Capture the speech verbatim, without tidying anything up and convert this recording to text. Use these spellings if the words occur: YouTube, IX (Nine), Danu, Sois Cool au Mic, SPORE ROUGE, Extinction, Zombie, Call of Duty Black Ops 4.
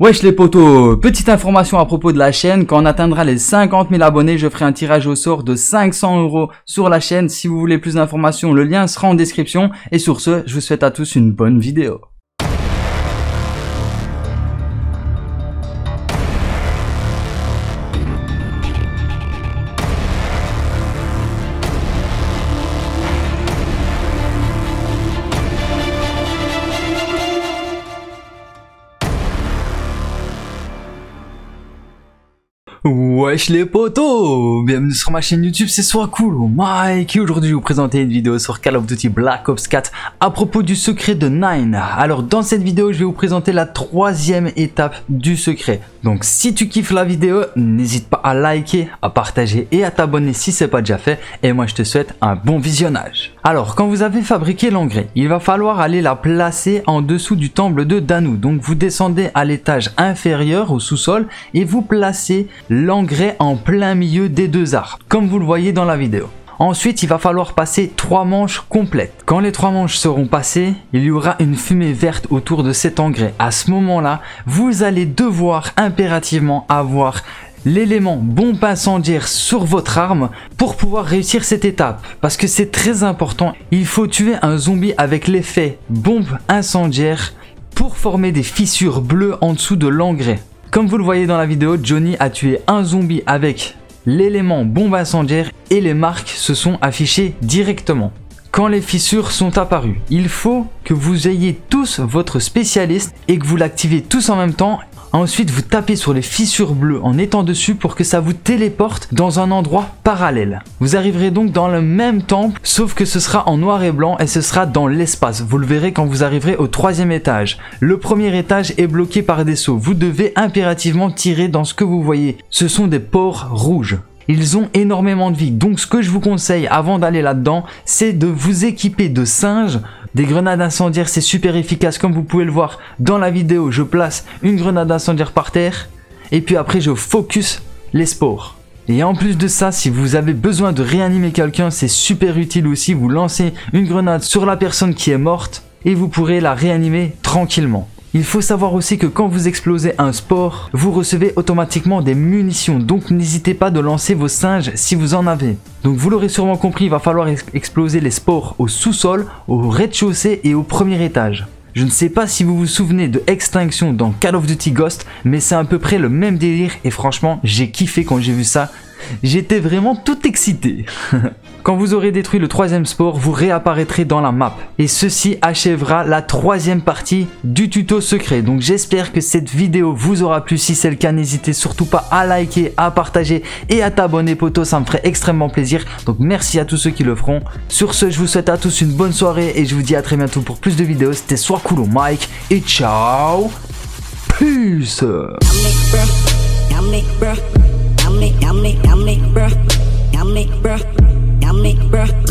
Wesh les potos, petite information à propos de la chaîne, quand on atteindra les cinquante mille abonnés, je ferai un tirage au sort de cinq cents euros sur la chaîne. Si vous voulez plus d'informations, le lien sera en description. Et sur ce, je vous souhaite à tous une bonne vidéo. Wesh les potos, bienvenue sur ma chaîne YouTube, c'est Sois Cool au Mic. Et aujourd'hui je vais vous présenter une vidéo sur Call of Duty Black Ops quatre à propos du secret de Nine. Alors dans cette vidéo je vais vous présenter la troisième étape du secret. Donc si tu kiffes la vidéo, n'hésite pas à liker, à partager et à t'abonner si c'est pas déjà fait. Et moi je te souhaite un bon visionnage. Alors quand vous avez fabriqué l'engrais, il va falloir aller la placer en dessous du temple de Danu. Donc vous descendez à l'étage inférieur au sous-sol et vous placez l'engrais en plein milieu des deux arbres, comme vous le voyez dans la vidéo. Ensuite, il va falloir passer trois manches complètes. Quand les trois manches seront passées, il y aura une fumée verte autour de cet engrais. À ce moment-là, vous allez devoir impérativement avoir l'élément bombe incendiaire sur votre arme pour pouvoir réussir cette étape, parce que c'est très important. Il faut tuer un zombie avec l'effet bombe incendiaire pour former des fissures bleues en dessous de l'engrais. Comme vous le voyez dans la vidéo, Johnny a tué un zombie avec l'élément bombe incendiaire et les marques se sont affichées directement. Quand les fissures sont apparues, il faut que vous ayez tous votre spécialiste et que vous l'activez tous en même temps. Ensuite, vous tapez sur les fissures bleues en étant dessus pour que ça vous téléporte dans un endroit parallèle. Vous arriverez donc dans le même temple, sauf que ce sera en noir et blanc et ce sera dans l'espace. Vous le verrez quand vous arriverez au troisième étage. Le premier étage est bloqué par des seaux. Vous devez impérativement tirer dans ce que vous voyez. Ce sont des pores rouges. Ils ont énormément de vie. Donc ce que je vous conseille avant d'aller là-dedans, c'est de vous équiper de singes. Des grenades incendiaires, c'est super efficace. Comme vous pouvez le voir dans la vidéo, je place une grenade incendiaire par terre et puis après je focus les spores. Et en plus de ça, si vous avez besoin de réanimer quelqu'un, c'est super utile aussi. Vous lancez une grenade sur la personne qui est morte et vous pourrez la réanimer tranquillement. Il faut savoir aussi que quand vous explosez un spore, vous recevez automatiquement des munitions. Donc n'hésitez pas de lancer vos singes si vous en avez. Donc vous l'aurez sûrement compris, il va falloir exploser les spores au sous-sol, au rez-de-chaussée et au premier étage. Je ne sais pas si vous vous souvenez de Extinction dans Call of Duty Ghost, mais c'est à peu près le même délire et franchement j'ai kiffé quand j'ai vu ça. J'étais vraiment tout excité. Quand vous aurez détruit le troisième sport, vous réapparaîtrez dans la map. Et ceci achèvera la troisième partie du tuto secret. Donc j'espère que cette vidéo vous aura plu. Si c'est le cas, n'hésitez surtout pas à liker, à partager et à t'abonner poto. Ça me ferait extrêmement plaisir. Donc merci à tous ceux qui le feront. Sur ce, je vous souhaite à tous une bonne soirée. Et je vous dis à très bientôt pour plus de vidéos. C'était Sois Cool au Mic. Et ciao. Peace. Yummy, yummy, yummy, bruh, yummy, bruh, yummy, bruh.